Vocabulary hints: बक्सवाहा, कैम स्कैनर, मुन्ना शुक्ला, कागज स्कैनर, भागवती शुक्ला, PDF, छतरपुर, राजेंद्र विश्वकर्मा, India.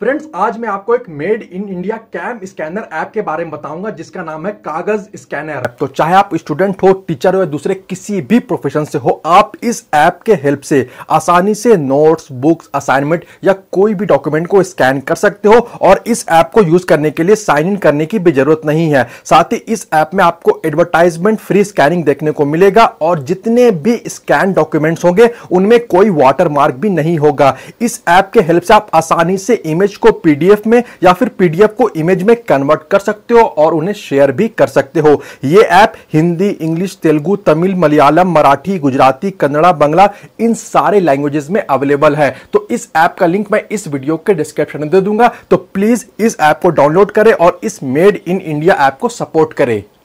Friends, आज मैं आपको एक made in India कैम स्कैनर app के बारे में बताऊंगा जिसका नाम है कागज स्कैनर। तो चाहे आप स्टूडेंट हो, टीचर हो या दूसरे किसी भी प्रोफेशन से हो, आप इस ऐप के हेल्प से आसानी से नोट्स, बुक्स, असाइनमेंट या कोई भी डॉक्यूमेंट को स्कैन कर सकते हो। और इस ऐप को यूज करने के लिए साइन इन करने की भी जरूरत नहीं है। साथ ही इस ऐप में आपको एडवर्टाइजमेंट फ्री स्कैनिंग देखने को मिलेगा और जितने भी स्कैन डॉक्यूमेंट्स होंगे उनमें कोई वाटरमार्क भी नहीं होगा। इस ऐप के हेल्प से आप आसानी से इमेज को पीडीएफ में या फिर पीडीएफ को इमेज में कन्वर्ट कर सकते हो और उन्हें शेयर भी कर सकते हो। ये ऐप हिंदी, इंग्लिश, तेलुगु, तमिल, मलयालम, मराठी, गुजराती, कन्नड़ा, बंगला इन सारे लैंग्वेजेस में अवेलेबल है। तो इस ऐप का लिंक मैं इस वीडियो के डिस्क्रिप्शन में दे दूंगा। तो प्लीज इस ऐप को डाउनलोड करें और इस मेड इन इंडिया ऐप को सपोर्ट करें।